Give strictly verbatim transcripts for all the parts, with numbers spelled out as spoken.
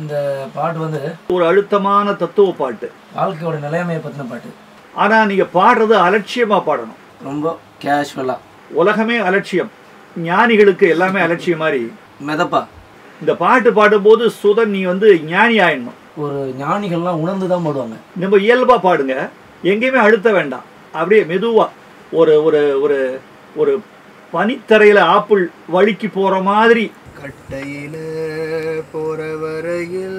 இந்த பாட்டு வந்து ஒரு அழுத்தமான தத்துவ பாட்டு, வாழ்க்கையோட நிலைமையை பத்தின பாட்டு. ஆனா நீங்க பாடுறது அலட்சியமா பாடணும், ரொம்ப கேஷுவலா. உலகமே அலட்சியம், ஞானிகளுக்கு எல்லாமே அலட்சியம் மாதிரி மெதப்பா. இந்த பாட்டு பாடும்போது சுதன் நீ வந்து ஞானி ஆயிடணும். ஒரு ஞானிகள்லாம் உணர்ந்து தான் பாடுவாங்க. நம்ம இயல்பா பாடுங்க, எங்கேயுமே அழுத்த வேண்டாம். அப்படியே மெதுவா ஒரு ஒரு ஒரு ஒரு பனித்தரையில ஆப்பிள் வழுக்கி போற மாதிரி. கட்டையில போற வரையில்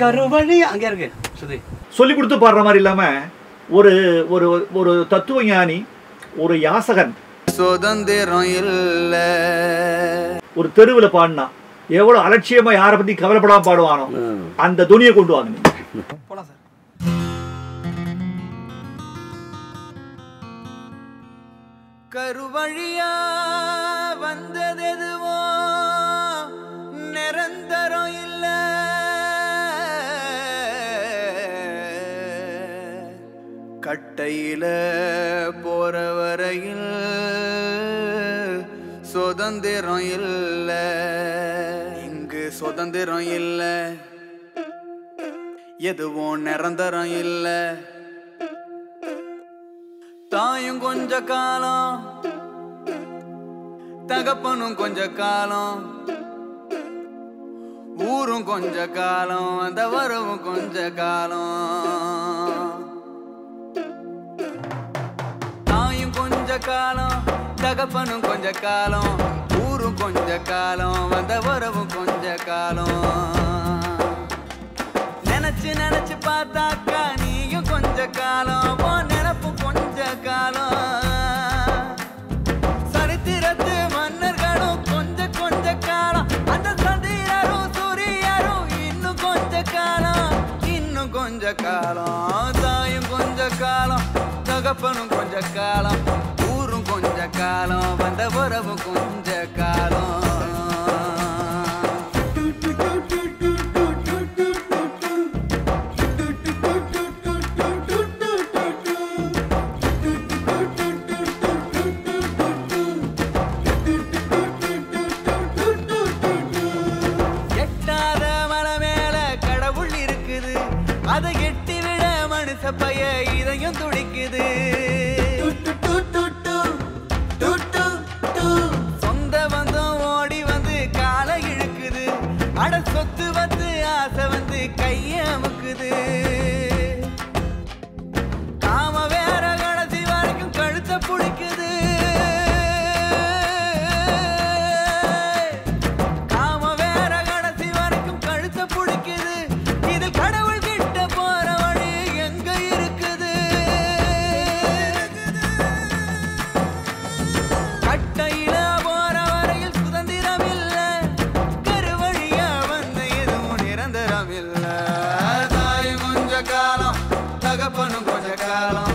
கருவழியா அங்க இருக்கு சுதி சொல்லி கொடுத்து பாடுற மாதிரி இல்லாம ஒரு ஒரு ஒரு தத்துவ ஞானி, ஒரு யாசகன் சுதந்திரம் இல்ல ஒரு தெருவுல பாடினா எவ்வளவு அலட்சியமா, யாரை பத்தி கவலைப்படாம பாடுவானோ அந்த துணியை கொண்டு வாங்க. போலாம் சார். கருவழியா வந்ததெதுவோ நிரந்தரம் இல்ல, கட்டையில போற வரையில் சுதந்திரம் இல்ல, இங்கு சுதந்திரம் இல்ல, எதுவும் நிரந்தரம் இல்ல. தாயும் கொஞ்ச காலம், தகப்பனும் கொஞ்ச காலம், ஊரும் கொஞ்ச காலம், அந்த வரவும் கொஞ்ச காலம். தாயும் கொஞ்ச காலம், தகப்பனும் கொஞ்ச காலம், ஊரும் கொஞ்ச காலம், அந்த வரவும் கொஞ்ச காலம். நினைச்சு நினைச்சு பார்த்தாக்கா நீயும் கொஞ்ச காலம், நினப்பு கொஞ்ச காலம். காலம் தாயும் கொஞ்ச காலம், தகப்பனும் கொஞ்ச காலம், ஊரும் கொஞ்ச காலம், வந்த உறவும் கொஞ்ச காலம். அதை எட்டி விட மனுஷ பைய இதையும் துடிக்குது, சொந்த பந்தம் ஓடி வந்து காலை இழுக்குது, அட சொத்து வந்து ஆசை வந்து கைய அமுக்குது, காம வேற கடைசி வரைக்கும் கழுத்தை பிடிக்குது, காம வேற கடைசி வரைக்கும் கழுத்தை பிடிக்குது. இதில் கடவுள் Karuvazhiya.